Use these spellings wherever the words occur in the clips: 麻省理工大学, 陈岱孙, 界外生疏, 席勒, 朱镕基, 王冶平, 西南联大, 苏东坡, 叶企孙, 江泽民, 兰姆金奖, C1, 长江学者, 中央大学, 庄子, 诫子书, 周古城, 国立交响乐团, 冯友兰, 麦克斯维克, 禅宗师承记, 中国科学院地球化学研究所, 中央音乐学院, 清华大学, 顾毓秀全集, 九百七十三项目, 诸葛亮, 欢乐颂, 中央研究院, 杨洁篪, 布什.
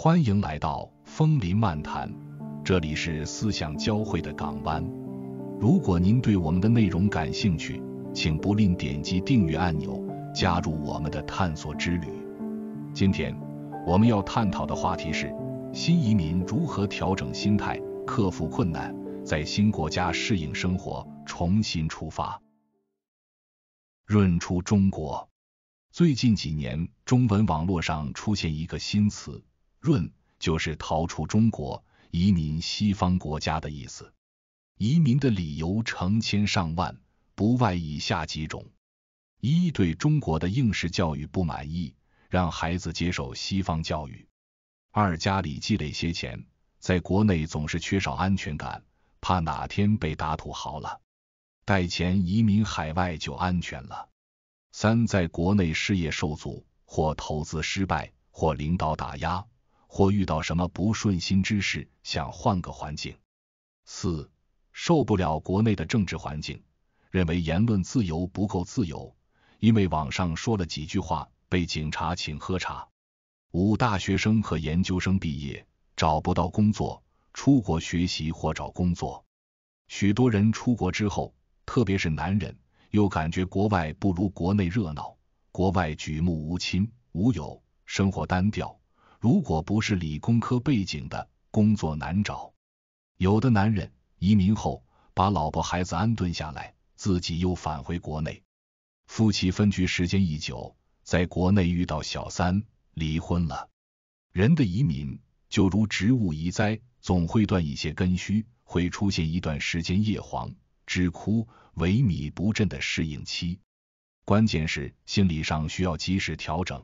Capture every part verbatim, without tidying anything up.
欢迎来到枫林漫谈，这里是思想交汇的港湾。如果您对我们的内容感兴趣，请不吝点击订阅按钮，加入我们的探索之旅。今天我们要探讨的话题是新移民如何调整心态，克服困难，在新国家适应生活，重新出发。润出中国。最近几年，中文网络上出现一个新词“润”，就是逃出中国、移民西方国家的意思。移民的理由成千上万，不外以下几种：一、对中国的应试教育不满意，让孩子接受西方教育；二、家里积累些钱，在国内总是缺少安全感，怕哪天被打土豪了，带钱移民海外就安全了；三、在国内事业受阻，或投资失败，或领导打压，或遇到什么不顺心之事，想换个环境；四、受不了国内的政治环境，认为言论自由不够自由，因为网上说了几句话被警察请喝茶；五、大学生和研究生毕业找不到工作，出国学习或找工作。许多人出国之后，特别是男人，又感觉国外不如国内热闹，国外举目无亲无友，生活单调，如果不是理工科背景的，工作难找。有的男人移民后把老婆孩子安顿下来，自己又返回国内，夫妻分居时间一久，在国内遇到小三，离婚了。人的移民就如植物移栽，总会断一些根须，会出现一段时间叶黄枝枯、萎靡不振的适应期。关键是心理上需要及时调整，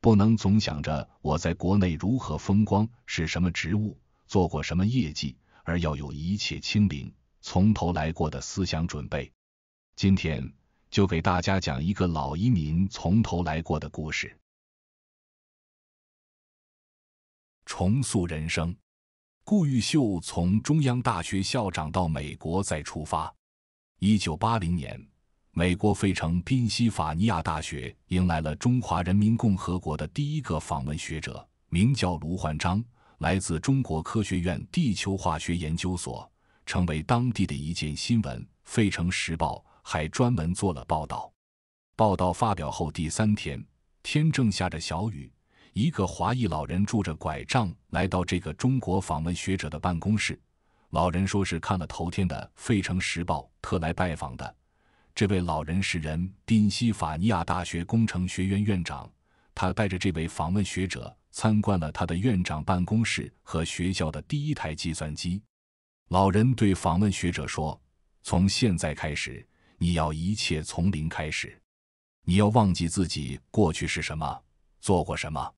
不能总想着我在国内如何风光，是什么职务，做过什么业绩，而要有一切清零，从头来过的思想准备。今天就给大家讲一个老移民从头来过的故事。重塑人生。顾毓秀从中央大学校长到美国再出发。一九八零年，美国费城宾夕法尼亚大学迎来了中华人民共和国的第一个访问学者，名叫卢焕章，来自中国科学院地球化学研究所，成为当地的一件新闻，《费城时报》还专门做了报道。报道发表后第三天，天正下着小雨，一个华裔老人拄着拐杖来到这个中国访问学者的办公室。老人说是看了头天的《费城时报》特来拜访的。这位老人是人宾夕法尼亚大学工程学院院长，他带着这位访问学者参观了他的院长办公室和学校的第一台计算机。老人对访问学者说，从现在开始，你要一切从零开始，你要忘记自己过去是什么，做过什么。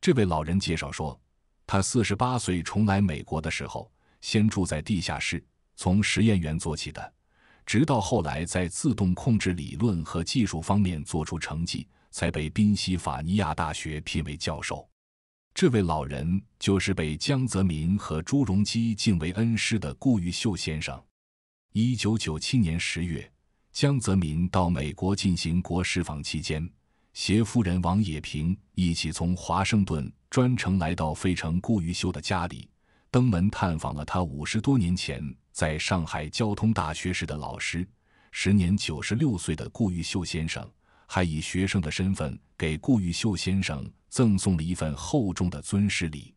这位老人介绍说，他四十八岁重来美国的时候，先住在地下室，从实验员做起的，直到后来在自动控制理论和技术方面做出成绩，才被宾夕法尼亚大学聘为教授。这位老人就是被江泽民和朱镕基敬为恩师的顾毓秀先生。一九九七年十月，江泽民到美国进行国事访期间，携夫人王冶平一起从华盛顿专程来到费城顾毓秀的家里，登门探访了他五十多年前在上海交通大学时的老师，时年九十六岁的顾毓秀先生，还以学生的身份给顾毓秀先生赠送了一份厚重的尊师礼。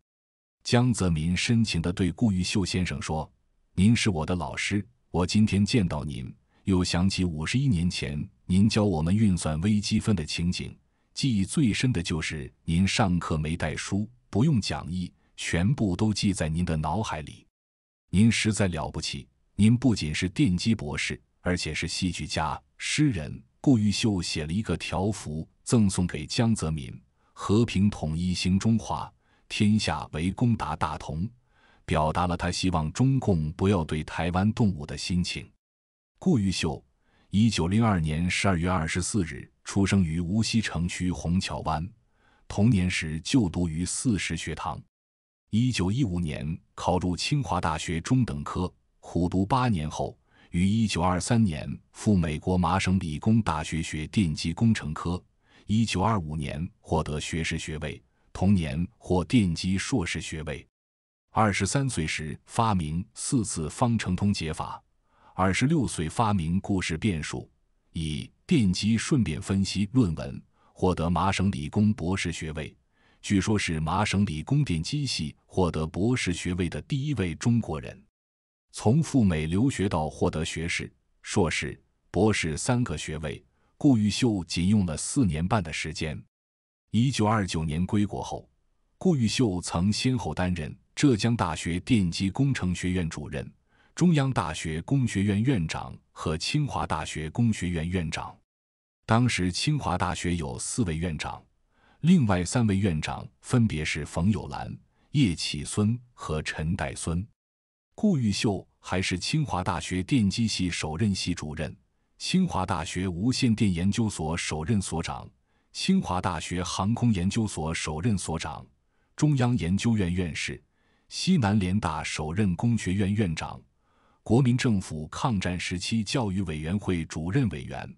江泽民深情地对顾毓秀先生说，您是我的老师，我今天见到您，又想起五十一年前您教我们运算微积分的情景，记忆最深的就是您上课没带书，不用讲义，全部都记在您的脑海里。您实在了不起，您不仅是电机博士，而且是戏剧家、诗人。顾毓秀写了一个条幅赠送给江泽民，和平统一兴中华，天下为公达大同，表达了他希望中共不要对台湾动武的心情。顾毓秀一九零二年十二月二十四日出生于无锡城区虹桥湾，童年时就读于四十学堂。一九一五年考入清华大学中等科，苦读八年后，于一九二三年赴美国麻省理工大学学电机工程科。一九二五年获得学士学位，同年获电机硕士学位。二十三岁时发明四次方程通解法，二十六岁发明故事变数，以电机顺变分析论文获得麻省理工博士学位，据说是麻省理工电机系获得博士学位的第一位中国人。从赴美留学到获得学士、硕士、博士三个学位，顾毓秀仅用了四年半的时间。一九二九年归国后，顾毓秀曾先后担任浙江大学电机工程学院主任、中央大学工学院院长和清华大学工学院院长。当时清华大学有四位院长，另外三位院长分别是冯友兰、叶企孙和陈岱孙。顾毓秀还是清华大学电机系首任系主任、清华大学无线电研究所首任所长、清华大学航空研究所首任所长、中央研究院院士、西南联大首任工学院院长、国民政府抗战时期教育委员会主任委员、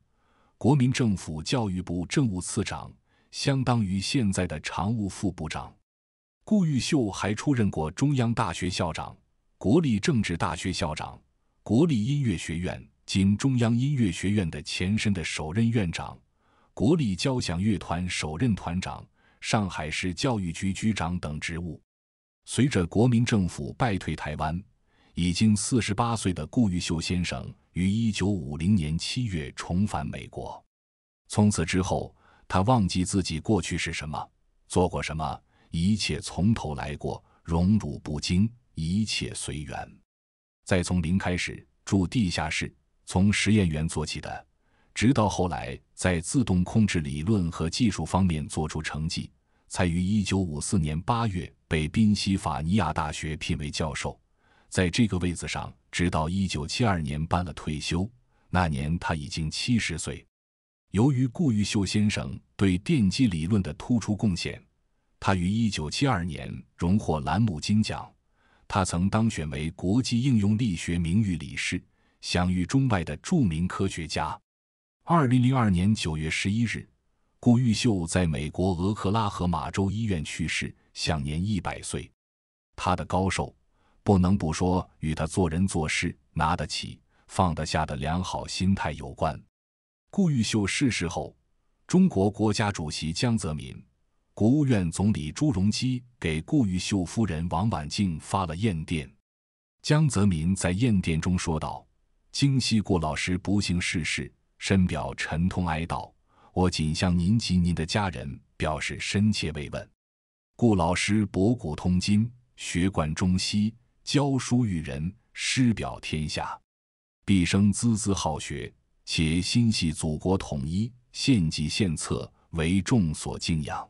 国民政府教育部政务次长，相当于现在的常务副部长。顾毓秀还出任过中央大学校长、国立政治大学校长、国立音乐学院（今中央音乐学院的前身）的首任院长、国立交响乐团首任团长、上海市教育局局长等职务。随着国民政府败退台湾，已经四十八岁的顾毓秀先生于一九五零年七月重返美国。从此之后，他忘记自己过去是什么，做过什么，一切从头来过，荣辱不惊，一切随缘。再从零开始，住地下室，从实验员做起的，直到后来在自动控制理论和技术方面做出成绩，才于一九五四年八月被宾夕法尼亚大学聘为教授。在这个位子上，直到一九七二年办了退休，那年他已经七十岁。由于顾毓秀先生对电机理论的突出贡献，他于一九七二年荣获兰姆金奖。他曾当选为国际应用力学名誉理事，享誉中外的著名科学家。二零零二年九月十一日，顾毓秀在美国俄克拉荷马州医院去世，享年一百岁。他的高寿，不能不说与他做人做事拿得起放得下的良好心态有关。顾毓秀逝世后，中国国家主席江泽民、国务院总理朱镕基给顾毓秀夫人王婉静发了唁电。江泽民在唁电中说道：“今昔顾老师不幸逝世，深表沉痛哀悼，我谨向您及您的家人表示深切慰问。顾老师博古通今，学贯中西，教书育人，师表天下，毕生孜孜好学，且心系祖国统一，献计献策，为众所敬仰。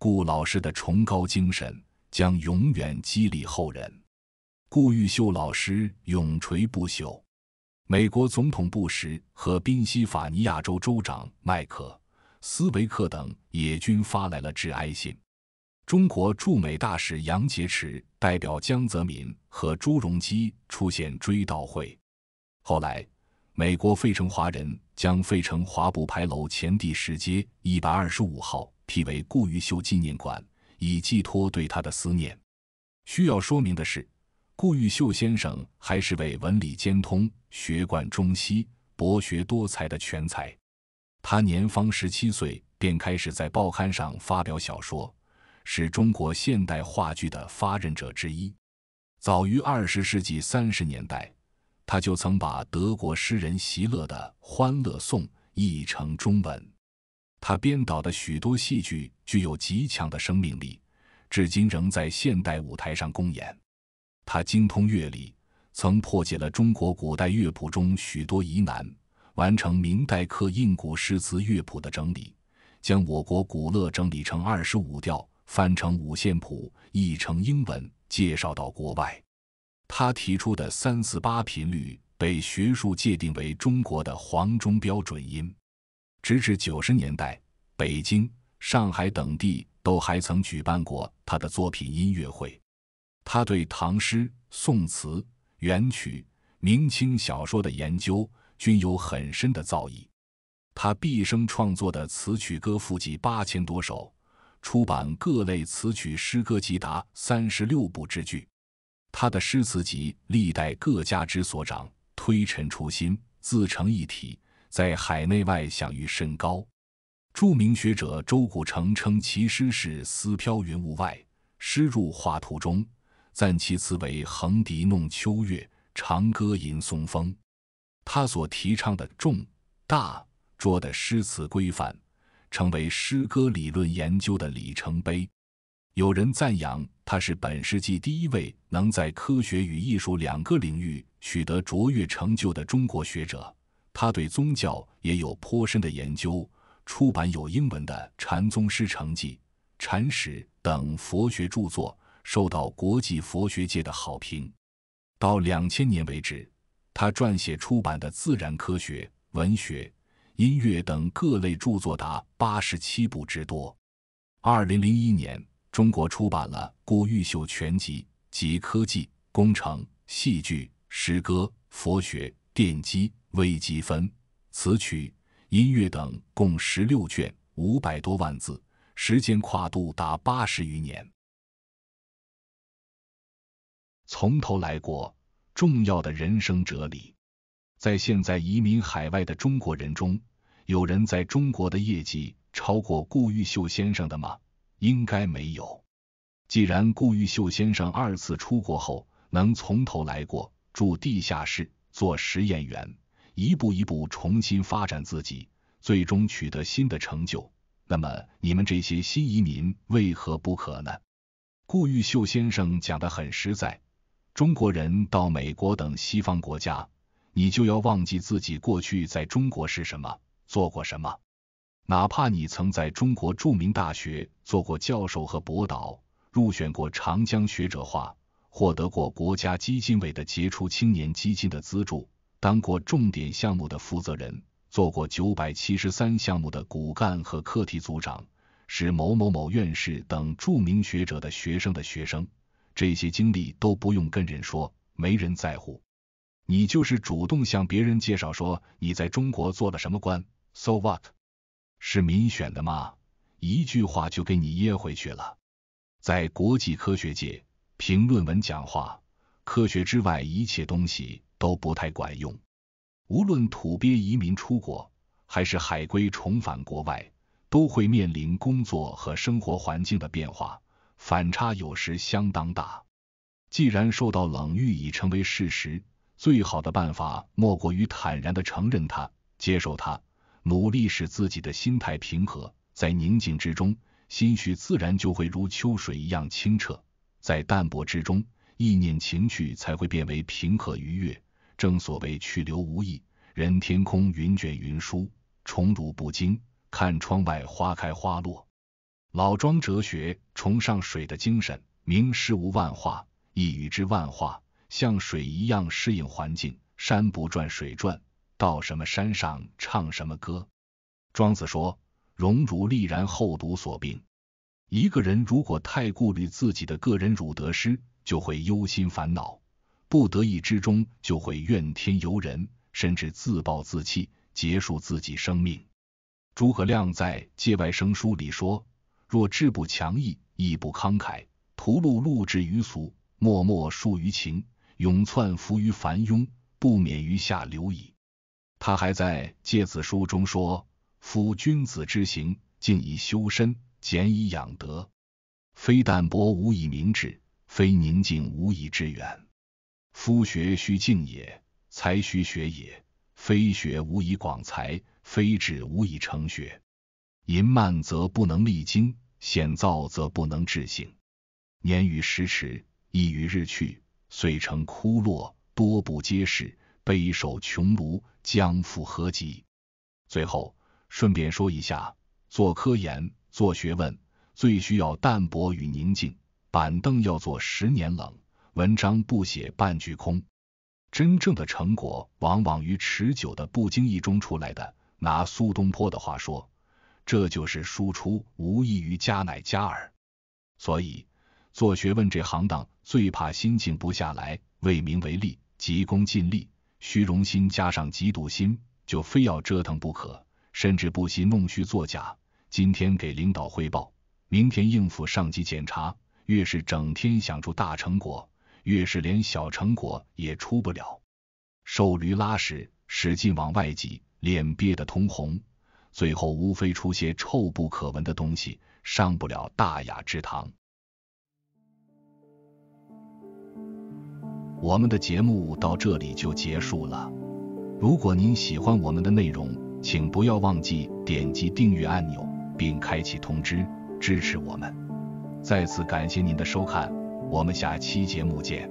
顾老师的崇高精神将永远激励后人，顾毓秀老师永垂不朽。”美国总统布什和宾夕法尼亚州州长麦克斯维克等也均发来了致哀信。中国驻美大使杨洁篪代表江泽民和朱镕基出现追悼会。后来，美国费城华人将费城华埠牌楼前第十街一百二十五号辟为顾毓秀纪念馆，以寄托对他的思念。需要说明的是，顾毓秀先生还是位文理兼通、学贯中西、博学多才的全才。他年方十七岁便开始在报刊上发表小说，是中国现代话剧的发轫者之一。早于二十世纪三十年代，他就曾把德国诗人席勒的《欢乐颂》译成中文。他编导的许多戏剧具有极强的生命力，至今仍在现代舞台上公演。他精通乐理，曾破解了中国古代乐谱中许多疑难，完成明代刻印古诗词乐谱的整理，将我国古乐整理成二十五调，翻成五线谱，译成英文，介绍到国外。他提出的三四八频率被学术界定为中国的黄钟标准音。直至九十年代，北京、上海等地都还曾举办过他的作品音乐会。他对唐诗、宋词、元曲、明清小说的研究均有很深的造诣。他毕生创作的词曲歌赋计八千多首，出版各类词曲诗歌集达三十六部之巨。他的诗词集历代各家之所长，推陈出新，自成一体，在海内外享誉甚高。著名学者周古城称其诗是丝飘云雾外，诗入画图中，赞其词为横笛弄秋月，长歌吟松风。他所提倡的重、大、拙的诗词规范，成为诗歌理论研究的里程碑。有人赞扬他是本世纪第一位能在科学与艺术两个领域取得卓越成就的中国学者。他对宗教也有颇深的研究，出版有英文的《禅宗师承记》《禅史》等佛学著作，受到国际佛学界的好评。到两千年为止，他撰写出版的自然科学、文学、音乐等各类著作达八十七部之多。二零零一年，中国出版了《顾毓秀全集》，集科技、工程、戏剧、诗歌、佛学、奠基、微积分、词曲、音乐等共十六卷，五百多万字，时间跨度达八十余年。从头来过，重要的人生哲理。在现在移民海外的中国人中，有人在中国的业绩超过顾毓秀先生的吗？应该没有。既然顾毓秀先生二次出国后能从头来过，住地下室，做实验员，一步一步重新发展自己，最终取得新的成就，那么你们这些新移民为何不可呢？顾毓秀先生讲得很实在，中国人到美国等西方国家，你就要忘记自己过去在中国是什么，做过什么。哪怕你曾在中国著名大学做过教授和博导，入选过长江学者化，获得过国家基金委的杰出青年基金的资助，当过重点项目的负责人，做过九百七十三项目的骨干和课题组长，是某某某院士等著名学者的学生的学生，这些经历都不用跟人说，没人在乎。你就是主动向别人介绍说你在中国做了什么官， so what？ 是民选的吗？一句话就给你噎回去了。在国际科学界，评论文讲话，科学之外一切东西都不太管用。无论土鳖移民出国，还是海归重返国外，都会面临工作和生活环境的变化，反差有时相当大。既然受到冷遇已成为事实，最好的办法莫过于坦然地承认它，接受它，努力使自己的心态平和，在宁静之中，心绪自然就会如秋水一样清澈；在淡泊之中，意念情绪才会变为平和愉悦。正所谓去留无意，人天空云卷云舒，宠辱不惊，看窗外花开花落。老庄哲学崇尚水的精神，明事无万化，一语之万化。像水一样适应环境，山不转水转，到什么山上唱什么歌。庄子说，荣辱利然后笃所病。一个人如果太顾虑自己的个人辱得失，就会忧心烦恼，不得已之中就会怨天尤人，甚至自暴自弃，结束自己生命。诸葛亮在《界外生疏》里说，若志不强毅，意不慷慨，徒碌碌至于俗，默默疏于情，永窜浮于凡庸，不免于下流矣。他还在《诫子书》中说，夫君子之行，进以修身，俭以养德，非淡泊无以明志，非宁静无以致远。夫学须静也，才须学也，非学无以广才，非志无以成学。淫慢则不能励精，险躁则不能治性。年逾十迟，一于日去，遂成枯落，多不接世，悲守穷庐，将复何及？最后顺便说一下，做科研、做学问最需要淡泊与宁静，板凳要坐十年冷，文章不写半句空。真正的成果往往于持久的不经意中出来的，拿苏东坡的话说，这就是输出无异于加奶加饵。所以做学问这行当最怕心情不下来，为名为利，急功近利，虚荣心加上嫉妒心，就非要折腾不可，甚至不惜弄虚作假。今天给领导汇报，明天应付上级检查，越是整天想出大成果，越是连小成果也出不了。瘦驴拉屎，使劲往外挤，脸憋得通红，最后无非出些臭不可闻的东西，上不了大雅之堂。我们的节目到这里就结束了。如果您喜欢我们的内容，请不要忘记点击订阅按钮，并开启通知，支持我们。再次感谢您的收看，我们下期节目见。